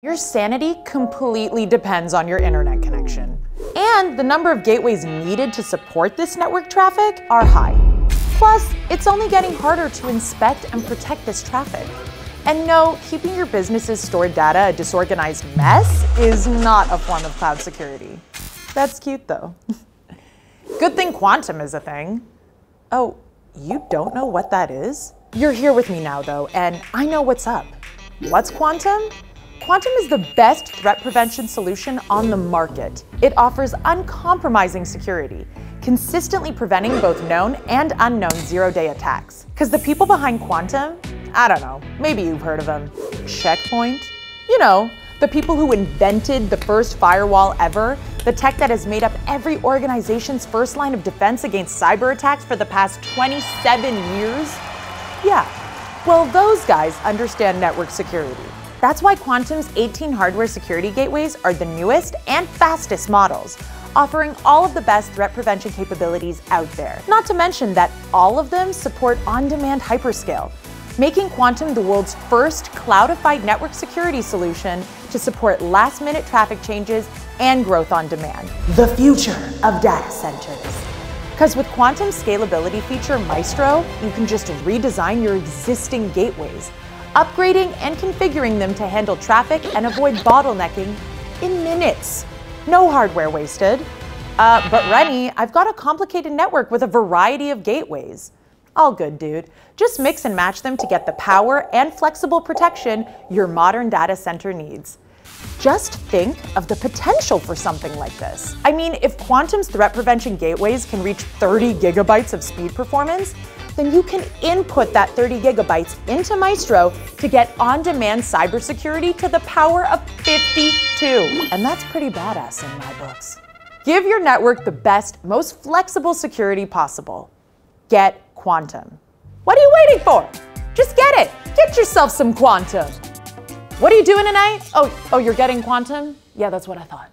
Your sanity completely depends on your internet connection. And the number of gateways needed to support this network traffic are high. Plus, it's only getting harder to inspect and protect this traffic. And no, keeping your business's stored data a disorganized mess is not a form of cloud security. That's cute though. Good thing Quantum is a thing. Oh, you don't know what that is? You're here with me now though, and I know what's up. What's Quantum? Quantum is the best threat prevention solution on the market. It offers uncompromising security, consistently preventing both known and unknown zero-day attacks. Because the people behind Quantum, I don't know, maybe you've heard of them. Checkpoint? You know, the people who invented the first firewall ever, the tech that has made up every organization's first line of defense against cyber attacks for the past 27 years? Yeah, well, those guys understand network security. That's why Quantum's 18 hardware security gateways are the newest and fastest models, offering all of the best threat prevention capabilities out there. Not to mention that all of them support on-demand hyperscale, making Quantum the world's first cloudified network security solution to support last-minute traffic changes and growth on demand. The future of data centers. Because with Quantum's scalability feature, Maestro, you can just redesign your existing gateways, upgrading and configuring them to handle traffic and avoid bottlenecking in minutes. No hardware wasted. But Renny, I've got a complicated network with a variety of gateways. All good, dude. Just mix and match them to get the power and flexible protection your modern data center needs. Just think of the potential for something like this. I mean, if Quantum's threat prevention gateways can reach 30 gigabytes of speed performance, then you can input that 30 gigabytes into Maestro to get on-demand cybersecurity to the power of 52. And that's pretty badass in my books. Give your network the best, most flexible security possible. Get Quantum. What are you waiting for? Just get it. Get yourself some Quantum. What are you doing tonight? Oh, you're getting Quantum? Yeah, that's what I thought.